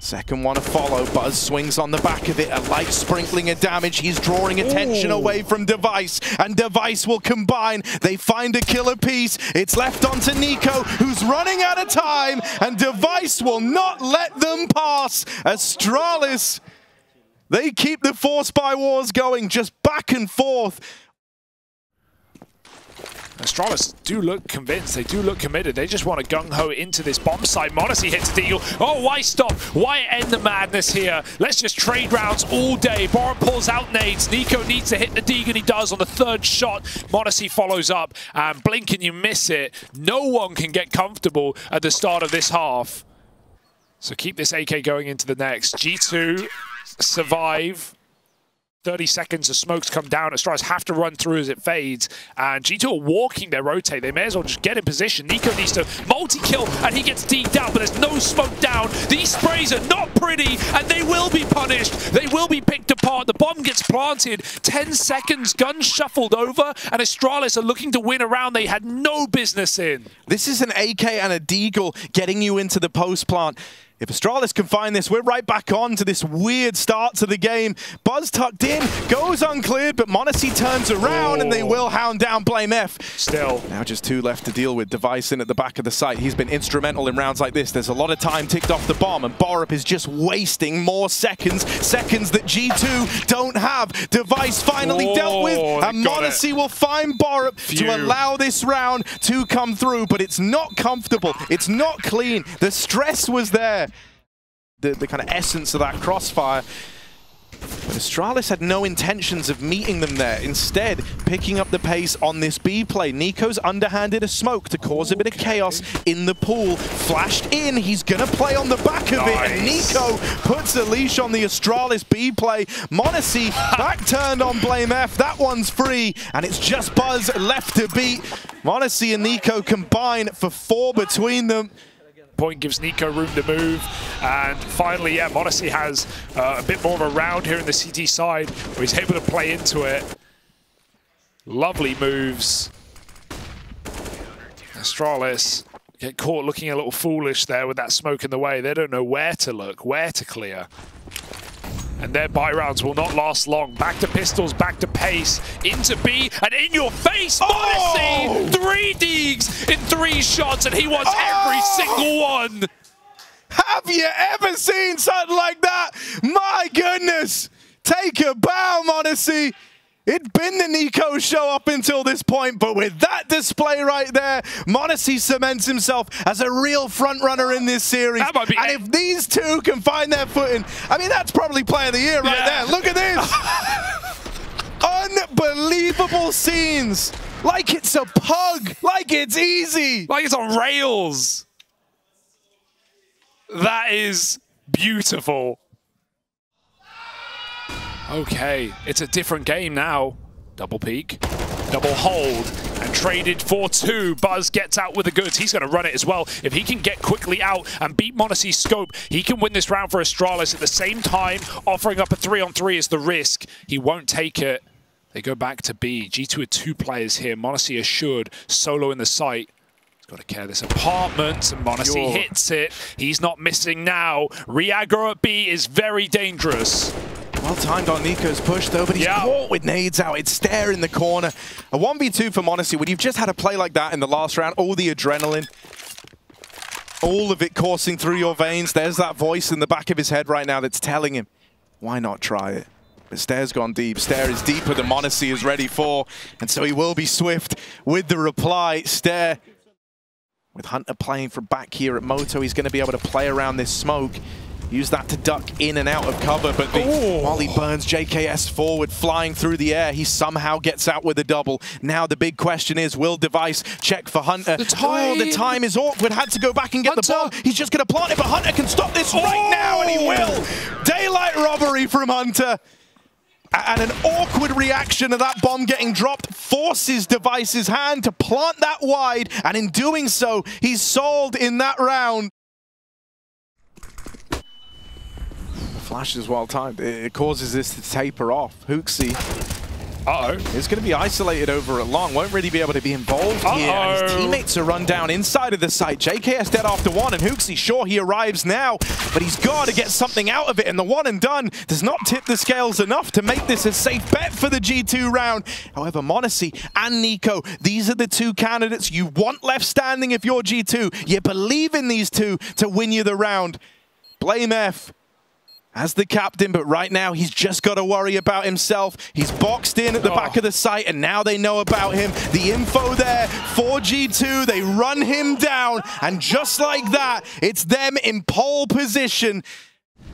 Second one to follow. Buzz swings on the back of it. A light sprinkling of damage. He's drawing attention away from Device, and Device will combine. They find a kill apiece. It's left onto NiKo, who's running out of time, and Device will not let them pass. Astralis, they keep the force by wars going, just back and forth. Astralis do look convinced, they do look committed, they just want to gung-ho into this bomb site. m0NESY hits the deal. Oh, why stop? Why end the madness here? Let's just trade rounds all day. Borup pulls out nades. NiKo needs to hit the deagle, and he does on the third shot. m0NESY follows up, and blink and you miss it. No one can get comfortable at the start of this half. So keep this AK going into the next. G2 survive. 30 seconds of smokes come down. Astralis have to run through as it fades. And G2 are walking their rotate. They may as well just get in position. NiKo needs to multi-kill, and he gets deked out, but there's no smoke down. These sprays are not pretty, and they will be punished. They will be picked apart. The bomb gets planted. 10 seconds, guns shuffled over, and Astralis are looking to win a round they had no business in. This is an AK and a deagle getting you into the post plant. If Astralis can find this, we're right back on to this weird start to the game. Buzz tucked in, goes uncleared, but m0NESY turns around and they will hound down BlameF. Still. Now just two left to deal with. Device in at the back of the site. He's been instrumental in rounds like this. There's a lot of time ticked off the bomb, and Borup is just wasting more seconds. Seconds that G2 don't have. Device finally dealt with, and m0NESY will find Borup to allow this round to come through, but it's not comfortable. It's not clean. The stress was there. The kind of essence of that crossfire. But Astralis had no intentions of meeting them there, instead picking up the pace on this B play. NiKo's underhanded a smoke to cause a bit of chaos in the pool. Flashed in, he's going to play on the back of it, and NiKo puts a leash on the Astralis B play. m0NESY back turned on BlameF, that one's free, and it's just Buzz left to beat. m0NESY and NiKo combine for 4 between them. Point gives NiKo room to move, and finally, yeah, m0NESY has a bit more of a round here in the CT side, where he's able to play into it. Lovely moves. Astralis get caught looking a little foolish there with that smoke in the way. They don't know where to look, where to clear. And their buy rounds will not last long. Back to pistols, back to pace, into B, and in your face, m0NESY! 3 deegs in 3 shots, and he wants every single one! Have you ever seen something like that? My goodness! Take a bow, m0NESY! It'd been the NiKo show up until this point, but with that display right there, m0NESY cements himself as a real frontrunner in this series. And if these two can find their footing, I mean, that's probably player of the year right there. Look at this. Unbelievable scenes. Like it's a pug. Like it's easy. Like it's on rails. That is beautiful. Okay, it's a different game now. Double peek, double hold, and traded for 2. Buzz gets out with the goods. He's going to run it as well. If he can get quickly out and beat m0NESY's scope, he can win this round for Astralis. At the same time, offering up a 3-on-3 is the risk. He won't take it. They go back to B. G2 with 2 players here. m0NESY assured, solo in the sight. Got to care this apartment, and m0NESY hits it. He's not missing now. Re-aggro at B is very dangerous. Well timed on NiKo's push though, but he's caught with nades out. It's Staehr in the corner. A 1v2 for m0NESY. When you've just had a play like that in the last round, all the adrenaline, all of it coursing through your veins, there's that voice in the back of his head right now that's telling him, why not try it? But Staehr's gone deep. Staehr is deeper than m0NESY is ready for, and so he will be swift with the reply. Staehr, with Hunter playing from back here at Moto, he's going to be able to play around this smoke. Use that to duck in and out of cover, but while he burns JKS forward, flying through the air, he somehow gets out with a double. Now the big question is, will Device check for Hunter? The time is awkward. Had to go back and get the bomb. He's just going to plant it, but Hunter can stop this right now, and he will! Daylight robbery from Hunter. And an awkward reaction of that bomb getting dropped forces Device's hand to plant that wide, and in doing so, he's sold in that round. Flash is well timed. It causes this to taper off. Hooksy is going to be isolated over at long. Won't really be able to be involved here. And his teammates are run down inside of the site. JKS dead after 1, and Hooksy, sure, he arrives now, but he's got to get something out of it. And the 1 and done does not tip the scales enough to make this a safe bet for the G2 round. However, m0NESY and NiKo, these are the 2 candidates you want left standing if you're G2. You believe in these 2 to win you the round. BlameF as the captain, but right now he's just got to worry about himself. He's boxed in at the back of the site, and now they know about him. The info there for G2, they run him down, and just like that, it's them in pole position.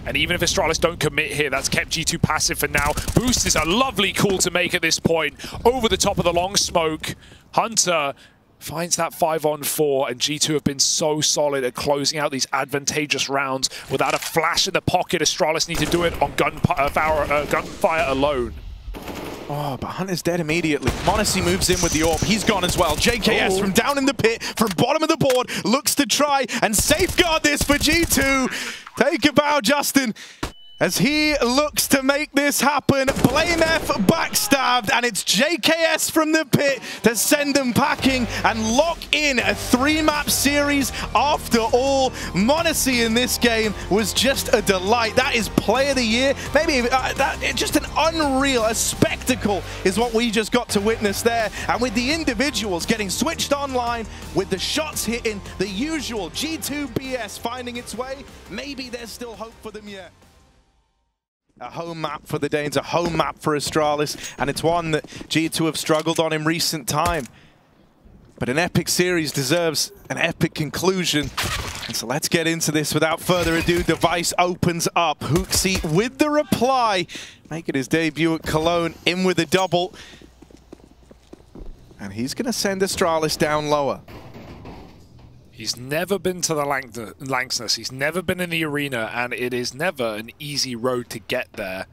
And even if Astralis don't commit here, that's kept G2 passive for now. Boost is a lovely call to make at this point. Over the top of the long smoke, Hunter finds that 5-on-4, and G2 have been so solid at closing out these advantageous rounds. Without a flash in the pocket, Astralis need to do it on gunfire alone. Oh, but Hunter's dead immediately. m0NESY moves in with the AWP. He's gone as well. JKS from down in the pit, from bottom of the board, looks to try and safeguard this for G2. Take a bow, Justin. As he looks to make this happen, BlameF backstabbed, and it's JKS from the pit to send them packing and lock in a 3-map series. After all, m0NESY in this game was just a delight. That is Player of the Year. Maybe just an unreal, a spectacle is what we just got to witness there. And with the individuals getting switched online, with the shots hitting, the usual G2 BS finding its way, maybe there's still hope for them yet. A home map for the Danes, a home map for Astralis, and it's one that G2 have struggled on in recent time. But an epic series deserves an epic conclusion. And so let's get into this without further ado. Device opens up. Hooksy with the reply, making his debut at Cologne, in with a double. And he's going to send Astralis down lower. He's never been to the Lanxess, he's never been in the arena, and it is never an easy road to get there.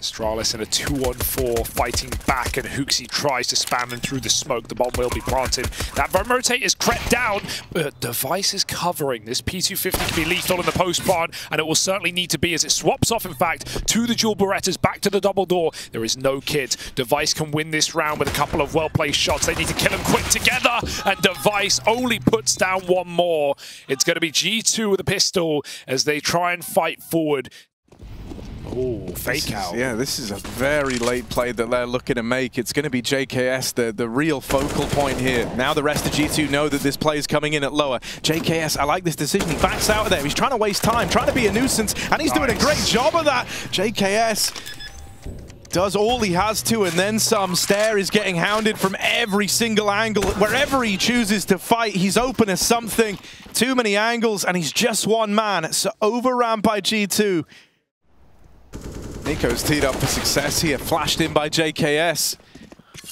Astralis in a 2-on-4, fighting back, and Hooksy tries to spam him through the smoke. The bomb will be planted. That bomb rotate is crept down, but Device is covering. This P250 can be lethal in the post barn, and it will certainly need to be, as it swaps off, in fact, to the dual Berettas, back to the double door. There is no kit. Device can win this round with a couple of well-placed shots. They need to kill him quick together, and Device only puts down one more. It's going to be G2 with a pistol as they try and fight forward. Oh, fake out. Yeah, this is a very late play that they're looking to make. It's going to be JKS, the real focal point here. Now the rest of G2 know that this play is coming in at lower. JKS, I like this decision. He backs out of there. He's trying to waste time, trying to be a nuisance, and he's doing a great job of that. JKS does all he has to, and then some. Staehr is getting hounded from every single angle. Wherever he chooses to fight, he's open as something. Too many angles, and he's just one man. So overran by G2. NiKo's teed up for success here, flashed in by JKS.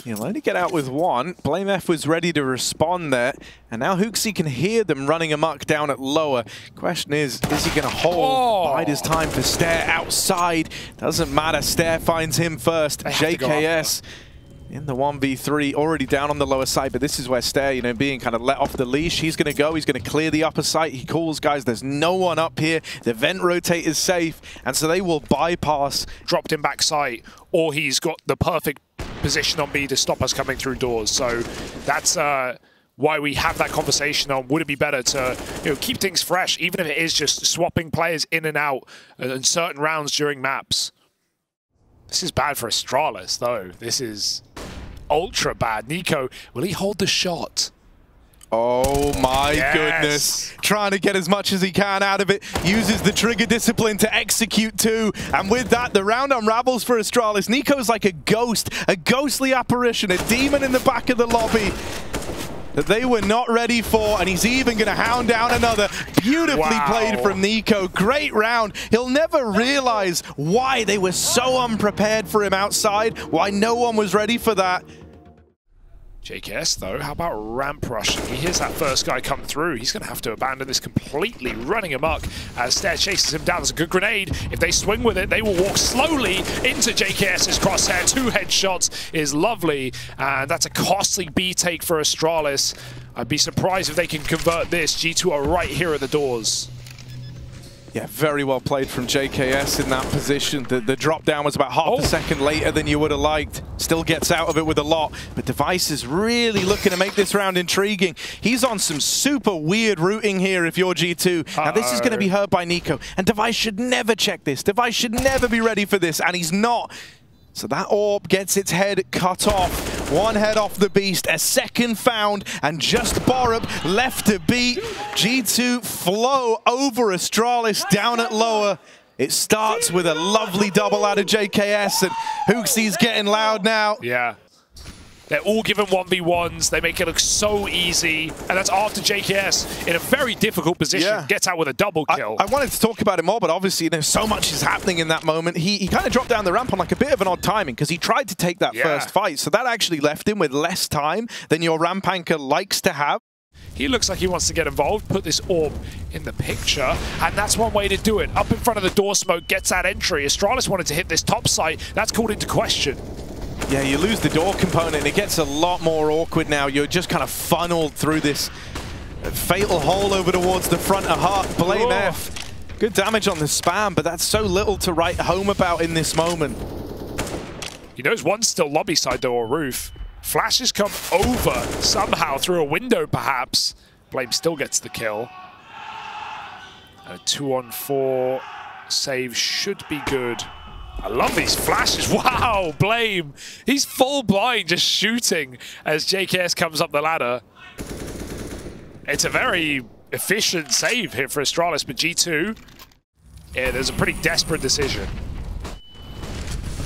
He'll only get out with one. BlameF was ready to respond there, and now Hooksy can hear them running amok down at lower. Question is he going to hold? Bide his time for Staehr outside. Doesn't matter, Staehr finds him first. JKS in the 1v3, already down on the lower side, but this is where Staehr, you know, being kind of let off the leash. He's going to go, he's going to clear the upper side. He calls, guys, there's no one up here. The vent rotate is safe, and so they will bypass. Dropped him back sight, or he's got the perfect position on B to stop us coming through doors. So that's why we have that conversation on, would it be better to, you know, keep things fresh, even if it is just swapping players in and out in certain rounds during maps. This is bad for Astralis, though. This is ultra bad. NiKo, will he hold the shot? Oh my goodness. Trying to get as much as he can out of it. Uses the trigger discipline to execute too. And with that, the round unravels for Astralis. NiKo's like a ghost, a ghostly apparition, a demon in the back of the lobby that they were not ready for, and he's even going to hound down another. Beautifully played from NiKo. Great round. He'll never realize why they were so unprepared for him outside, why no one was ready for that. JKS, though, how about ramp rushing? He hears that first guy come through. He's going to have to abandon this completely, running amok as Staehr chases him down. That's a good grenade. If they swing with it, they will walk slowly into JKS's crosshair. 2 headshots is lovely, and that's a costly B take for Astralis. I'd be surprised if they can convert this. G2 are right here at the doors. Yeah, very well played from JKS in that position. The drop down was about half a second later than you would have liked. Still gets out of it with a lot, but Device is really looking to make this round intriguing. He's on some super weird routing here if you're G2. Now this is going to be heard by NiKo, and Device should never check this. Device should never be ready for this, and he's not. So that orb gets its head cut off. One head off the beast, a second found, and just Borup left to beat. G2 flow over Astralis down at lower. It starts with a lovely double out of JKS, and Hooksy's getting loud now. Yeah. They're all given 1v1s. They make it look so easy. And that's after JKS, in a very difficult position, gets out with a double kill. I wanted to talk about it more, but obviously, you know, so much is happening in that moment. He kind of dropped down the ramp on like a bit of an odd timing, because he tried to take that first fight. So that actually left him with less time than your ramp anchor likes to have. He looks like he wants to get involved, put this orb in the picture, and that's one way to do it. Up in front of the door smoke, gets that entry. Astralis wanted to hit this top site. That's called into question. Yeah, you lose the door component, and it gets a lot more awkward now. You're just kind of funneled through this fatal hole over towards the front of heart. BlameF Good damage on the spam, but that's so little to write home about in this moment. He knows one's still lobby side though, or roof. Flashes come over somehow, through a window perhaps. Blame still gets the kill. And a 2-on-4 save should be good. I love these flashes. Wow, Blame. He's full blind, just shooting as JKS comes up the ladder. It's a very efficient save here for Astralis, but G2, yeah, there's a pretty desperate decision.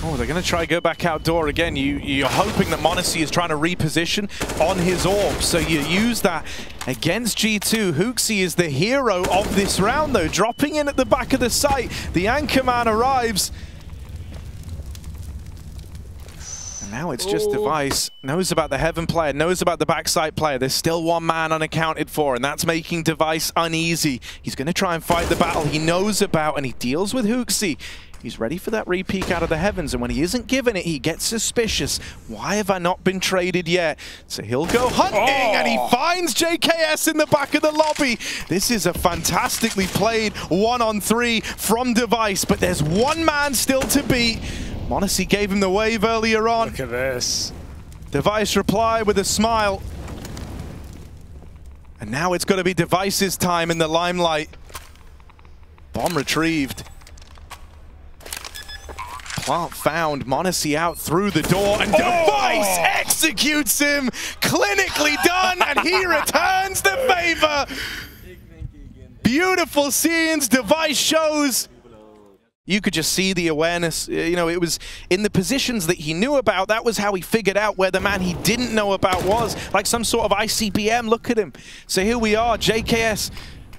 Oh, they're going to try to go back outdoor again. You're hoping that m0NESY is trying to reposition on his orb, so you use that against G2. Hooksy is the hero of this round, though, dropping in at the back of the site. The Anchorman arrives. And now it's just Device. Knows about the Heaven player, knows about the backside player. There's still one man unaccounted for, and that's making Device uneasy. He's going to try and fight the battle he knows about, and he deals with Hooksy. He's ready for that re-peek out of the heavens, and when he isn't given it, he gets suspicious. Why have I not been traded yet? So he'll go hunting, and he finds JKS in the back of the lobby. This is a fantastically played 1-on-3 from Device, but there's one man still to beat. m0NESY gave him the wave earlier on. Look at this. Device reply with a smile. And now it's gonna be Device's time in the limelight. Bomb retrieved. Plant found, m0NESY out through the door, and Device executes him! Clinically done, and he returns the favor! Beautiful scenes, Device shows. You could just see the awareness, you know, it was in the positions that he knew about, that was how he figured out where the man he didn't know about was, like some sort of ICBM, look at him. So here we are, JKS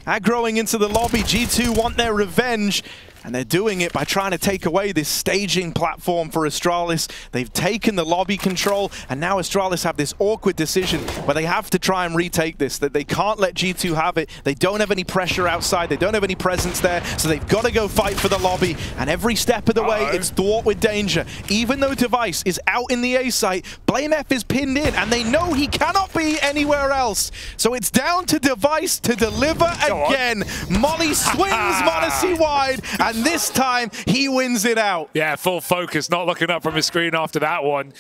aggroing into the lobby, G2 want their revenge. And they're doing it by trying to take away this staging platform for Astralis. They've taken the lobby control, and now Astralis have this awkward decision where they have to try and retake this, that they can't let G2 have it. They don't have any pressure outside, they don't have any presence there, so they've got to go fight for the lobby, and every step of the way it's thwart with danger. Even though Device is out in the A site, BlameF is pinned in, and they know he cannot be anywhere else. So it's down to Device to deliver again. Molly swings m0NESY wide, and this time, he wins it out. Yeah, full focus, not looking up from his screen after that one.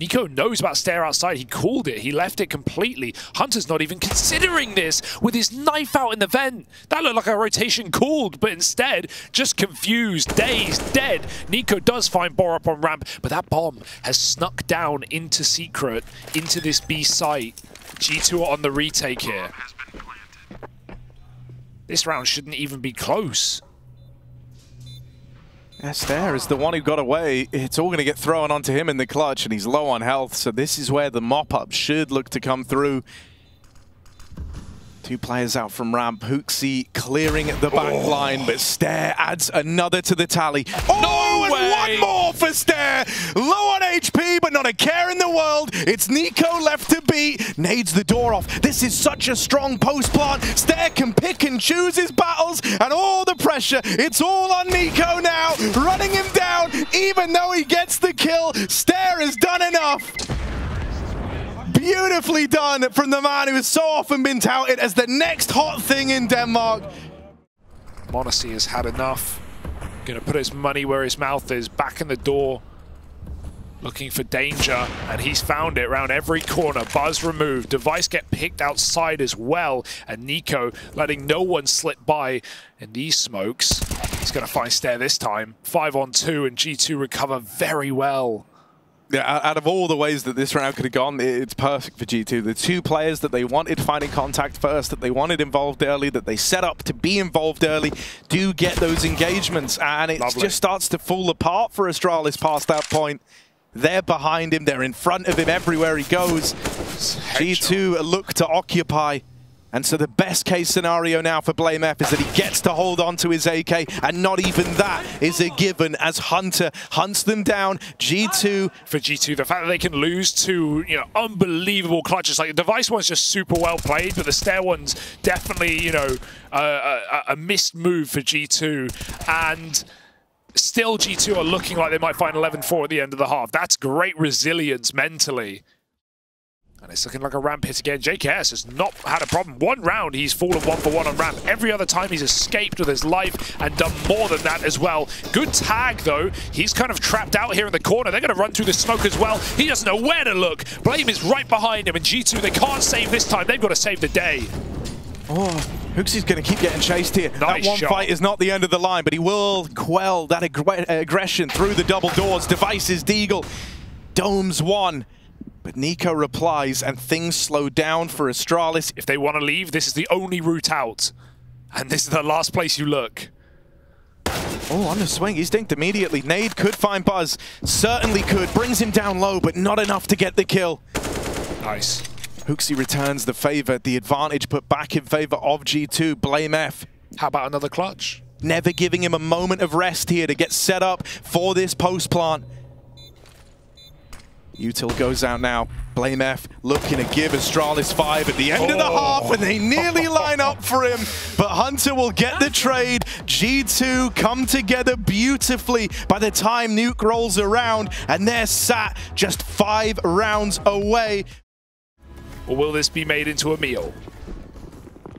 NiKo knows about Staehr outside. He called it. He left it completely. Hunter's not even considering this with his knife out in the vent. That looked like a rotation called, but instead, just confused, dazed, dead. NiKo does find Borup on ramp, but that bomb has snuck down into secret, into this B site. G2 are on the retake here. This round shouldn't even be close. Staehr is the one who got away. It's all going to get thrown onto him in the clutch, and he's low on health, so this is where the mop-up should look to come through. Two players out from ramp. Hooksy clearing the back line, but Staehr adds another to the tally. And one more for Staehr! Low on HP, but not a care in the world. It's NiKo left to beat. Nades the door off. This is such a strong post plant. Staehr can pick and choose his battles, and all the pressure, it's all on NiKo now. Running him down, even though he gets the kill. Staehr has done enough. Beautifully done from the man who has so often been touted as the next hot thing in Denmark. m0NESY has had enough. Gonna put his money where his mouth is, back in the door, looking for danger, and he's found it round every corner. Buzz removed, Device get picked outside as well, and NiKo letting no one slip by in these smokes. He's gonna find Staehr this time. 5-on-2, and G2 recover very well. Yeah, out of all the ways that this round could have gone, it's perfect for G2. The two players that they wanted finding contact first, that they wanted involved early, that they set up to be involved early, do get those engagements, and it just starts to fall apart for Astralis past that point. They're behind him, they're in front of him everywhere he goes. G2 look to occupy. And so the best case scenario now for BlameF is that he gets to hold on to his AK, and not even that is a given as Hunter hunts them down. G2. For G2, the fact that they can lose to, you know, unbelievable clutches, like the Device one's just super well played, but the Staehr one's definitely, you know, a missed move for G2. And still G2 are looking like they might find 11-4 at the end of the half. That's great resilience mentally. And it's looking like a ramp hit again. JKS has not had a problem. One round, he's fallen 1-for-1 on ramp. Every other time, he's escaped with his life and done more than that as well. Good tag, though. He's kind of trapped out here in the corner. They're going to run through the smoke as well. He doesn't know where to look. Blame is right behind him. And G2, they can't save this time. They've got to save the day. Oh. Hooksy's going to keep getting chased here. Nice that one shot. Fight is not the end of the line, but he will quell that aggression through the double doors. Devices Deagle domes one. But NiKo replies, and things slow down for Astralis. If they want to leave, this is the only route out. And this is the last place you look. Oh, on the swing. He's dinked immediately. Nade could find Buzz. Certainly could. Brings him down low, but not enough to get the kill. Nice. Hooksy returns the favor, the advantage put back in favor of G2, BlameF. How about another clutch? Never giving him a moment of rest here to get set up for this post plant. Util goes out now. BlameF looking to give Astralis 5 at the end of the half, and they nearly line up for him. But Hunter will get the trade. G2 come together beautifully by the time Nuke rolls around, and they're sat just 5 rounds away. Or will this be made into a meal?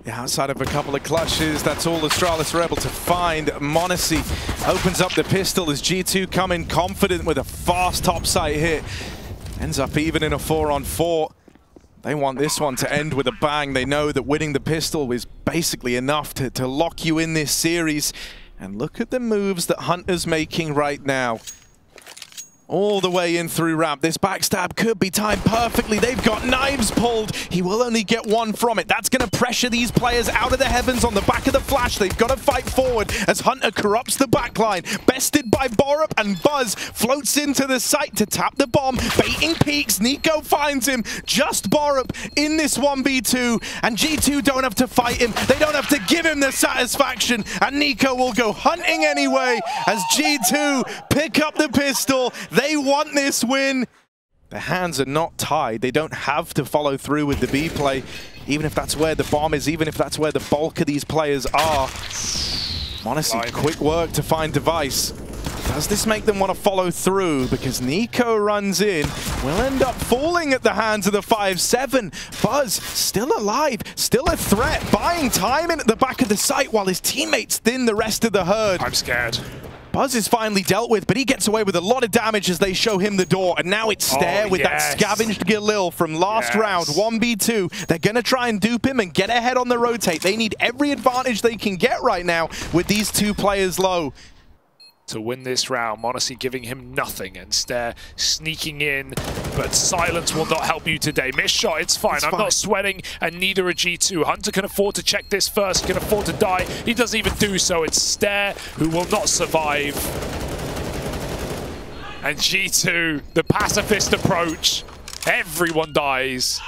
Yeah, outside of a couple of clutches, that's all Astralis were able to find. m0NESY opens up the pistol as G2 come in confident with a fast topside hit. Ends up even in a 4-on-4. They want this one to end with a bang. They know that winning the pistol is basically enough to lock you in this series. And look at the moves that Hunter's making right now. All the way in through ramp. This backstab could be timed perfectly. They've got knives pulled. He will only get one from it. That's going to pressure these players out of the heavens on the back of the flash. They've got to fight forward as Hunter corrupts the backline. Bested by Borup, and Buzz floats into the site to tap the bomb. Baiting peaks. NiKo finds him. Just Borup in this 1v2. And G2 don't have to fight him. They don't have to give him the satisfaction. And NiKo will go hunting anyway as G2 pick up the pistol. They want this win. Their hands are not tied. They don't have to follow through with the B play, even if that's where the bomb is, even if that's where the bulk of these players are. m0NESY, quick work to find Device. Does this make them want to follow through? Because NiKo runs in, will end up falling at the hands of the 5-7. Buzz still alive, still a threat, buying time in at the back of the site while his teammates thin the rest of the herd. I'm scared. Buzz is finally dealt with, but he gets away with a lot of damage as they show him the door. And now it's Staehr with that scavenged Galil from last round, 1v2. They're going to try and dupe him and get ahead on the rotate. They need every advantage they can get right now with these two players low. To win this round, m0NESY giving him nothing, and Staehr sneaking in, but silence will not help you today. Missed shot, it's fine. I'm not sweating, and neither are G2. Hunter can afford to check this first, he can afford to die. He doesn't even do so. It's Staehr who will not survive. And G2, the pacifist approach. Everyone dies,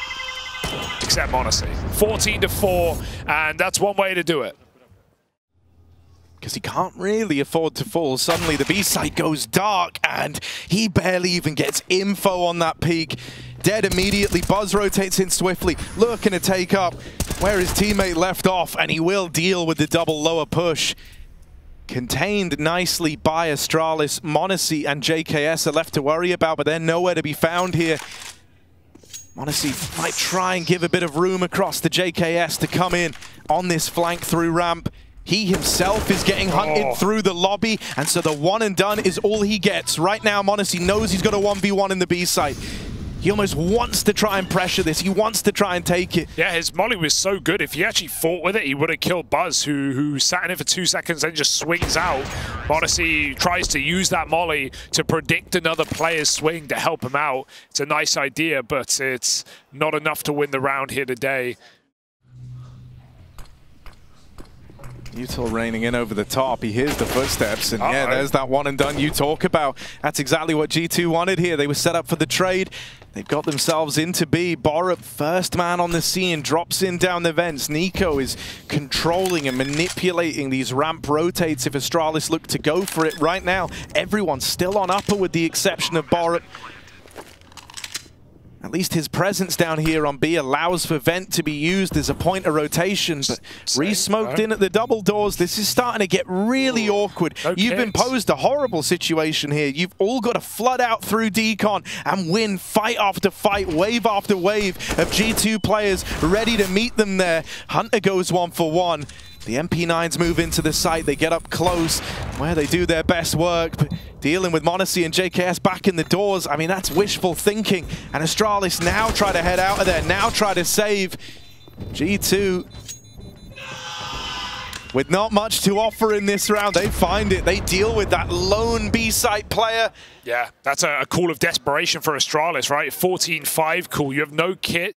except m0NESY. 14-4, and that's one way to do it. Because he can't really afford to fall. Suddenly the B-side goes dark, and he barely even gets info on that peak. Dead immediately. Buzz rotates in swiftly, looking to take up where his teammate left off, and he will deal with the double lower push. Contained nicely by Astralis. m0NESY and JKS are left to worry about, but they're nowhere to be found here. m0NESY might try and give a bit of room across to JKS to come in on this flank through ramp. He himself is getting hunted through the lobby, and so the one and done is all he gets. Right now, m0NESY knows he's got a 1v1 in the B side. He almost wants to try and pressure this. He wants to try and take it. Yeah, his molly was so good. If he actually fought with it, he would have killed Buzz, who sat in it for 2 seconds and just swings out. m0NESY tries to use that molly to predict another player's swing to help him out. It's a nice idea, but it's not enough to win the round here today. Util reining in over the top. He hears the footsteps, and yeah, there's that one and done you talk about. That's exactly what G2 wanted here. They were set up for the trade. They've got themselves into B. Borup, first man on the scene, drops in down the vents. NiKo is controlling and manipulating these ramp rotates if Astralis look to go for it right now. Everyone's still on upper with the exception of Borup. At least his presence down here on B allows for Vent to be used as a point of rotation, but re-smoked in at the double doors. This is starting to get really awkward. You've been posed a horrible situation here. You've all got to flood out through Decon and win fight after fight, wave after wave of G2 players ready to meet them there. Hunter goes 1 for 1. The MP9s move into the site, they get up close, where they do their best work, but dealing with m0NESY and JKS back in the doors, I mean, that's wishful thinking. And Astralis now try to head out of there, now try to save G2. With not much to offer in this round, they find it. They deal with that lone B-site player. Yeah, that's a call of desperation for Astralis, right? 14-5 call, you have no kit.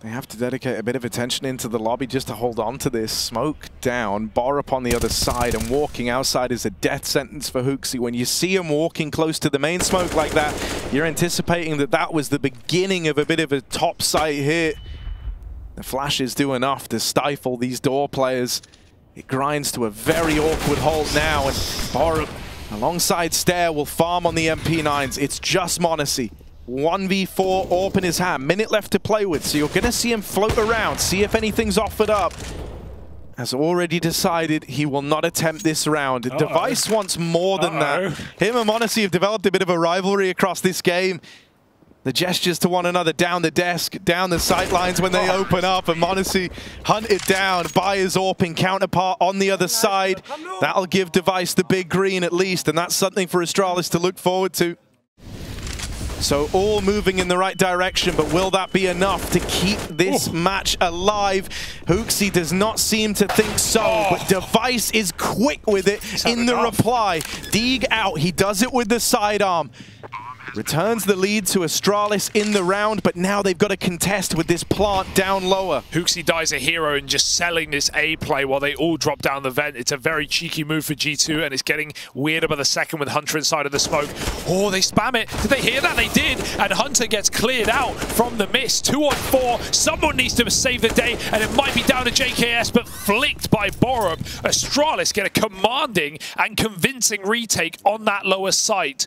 They have to dedicate a bit of attention into the lobby just to hold on to this. Smoke down, Borup on the other side, and walking outside is a death sentence for Hooksy. When you see him walking close to the main smoke like that, you're anticipating that that was the beginning of a bit of a top site hit. The flashes do enough to stifle these door players. It grinds to a very awkward halt now, and Borup alongside Staehr will farm on the MP9s. It's just m0NESY. 1v4 AWP in his hand, minute left to play with, so you're going to see him float around, see if anything's offered up. Has already decided he will not attempt this round. Device wants more than that. Him and m0NESY have developed a bit of a rivalry across this game. The gestures to one another down the desk, down the sightlines when they open up, and m0NESY hunted down by his AWPing counterpart on the other side. That'll give Device the big green at least, and that's something for Astralis to look forward to. So all moving in the right direction, but will that be enough to keep this match alive? Hooksy does not seem to think so, but Device is quick with it in the reply. Deeg out, he does it with the sidearm. Returns the lead to Astralis in the round, but now they've got to contest with this plant down lower. Hooksy dies a hero and just selling this A play while they all drop down the vent. It's a very cheeky move for G2, and it's getting weirder by the second with Hunter inside of the smoke. Oh, they spam it. Did they hear that? They did, and Hunter gets cleared out from the mist. 2 on 4. Someone needs to save the day, and it might be down to JKS, but flicked by Borup. Astralis get a commanding and convincing retake on that lower site.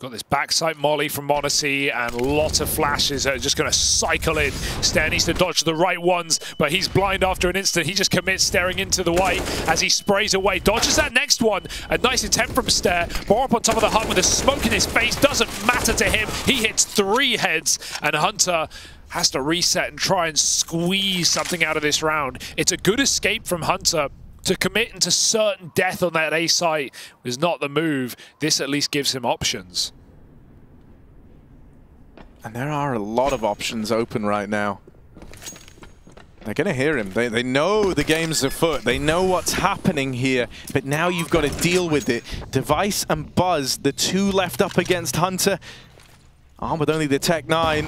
Got this backside molly from m0NESY and lots of flashes that are just going to cycle in. Staehr needs to dodge the right ones, but he's blind after an instant. He just commits staring into the white as he sprays away. Dodges that next one. A nice attempt from Staehr. Borup on top of the hut with a smoke in his face. Doesn't matter to him. He hits 3 heads, and Hunter has to reset and try and squeeze something out of this round. It's a good escape from Hunter. To commit into certain death on that A site was not the move. This at least gives him options. And there are a lot of options open right now. They're going to hear him. They know the game's afoot. They know what's happening here. But now you've got to deal with it. Device and Buzz, the 2 left up against Hunter. Armed with only the Tech 9.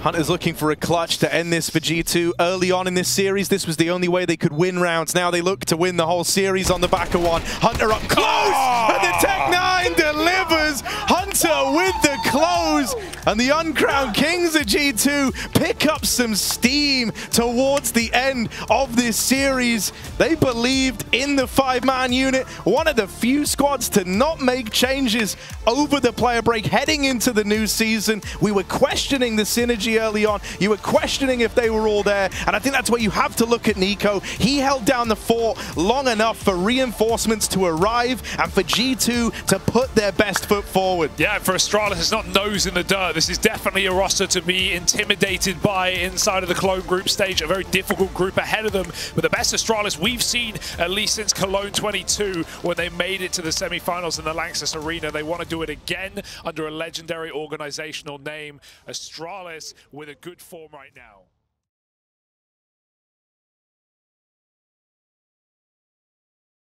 Hunter's looking for a clutch to end this for G2. Early on in this series, this was the only way they could win rounds. Now they look to win the whole series on the back of one. Hunter up close, and the Tech-9 delivers! Hunter with the close, and the uncrowned kings of G2 pick up some steam towards the end of this series. They believed in the 5-man unit, one of the few squads to not make changes over the player break heading into the new season. We were questioning the synergy early on. You were questioning if they were all there, and I think that's where you have to look at NiKo. He held down the fort long enough for reinforcements to arrive and for G2 to put their best foot forward. Yeah, for Astralis, it's not nose in the dirt. This is definitely a roster to be intimidated by inside of the Cologne group stage. A very difficult group ahead of them, but the best Astralis we've seen, at least since Cologne 22, when they made it to the semi-finals in the Lanxess Arena. They want to do it again under a legendary organizational name. Astralis with a good form right now.